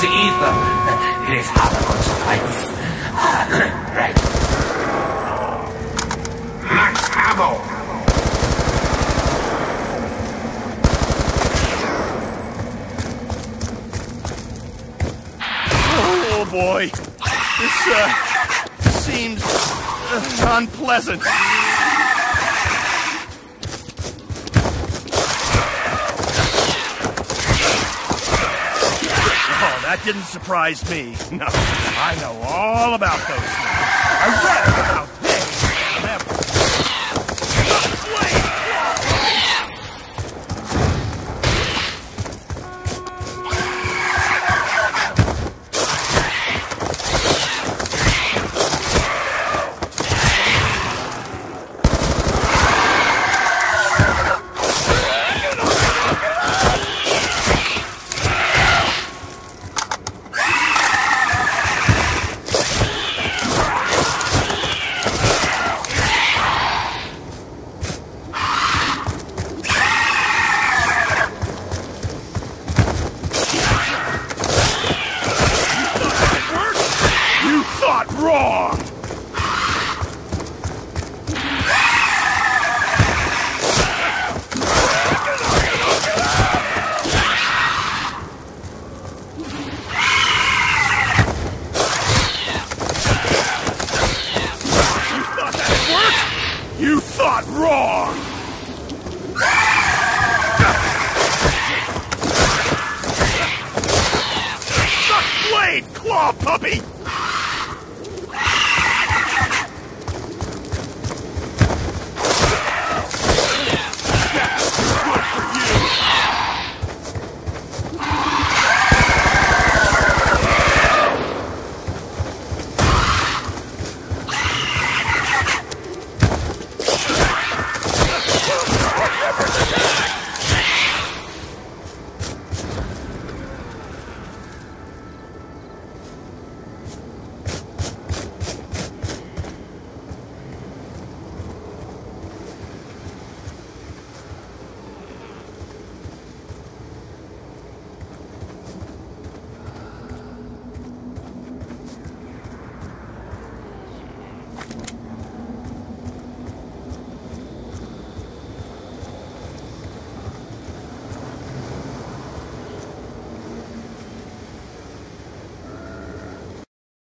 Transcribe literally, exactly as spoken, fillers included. the ether. It is Harko's life. Right. Max Havo! Oh boy. This, uh, seems uh, unpleasant. That didn't surprise me. No, I know all about those things. I read about this and Claw puppy!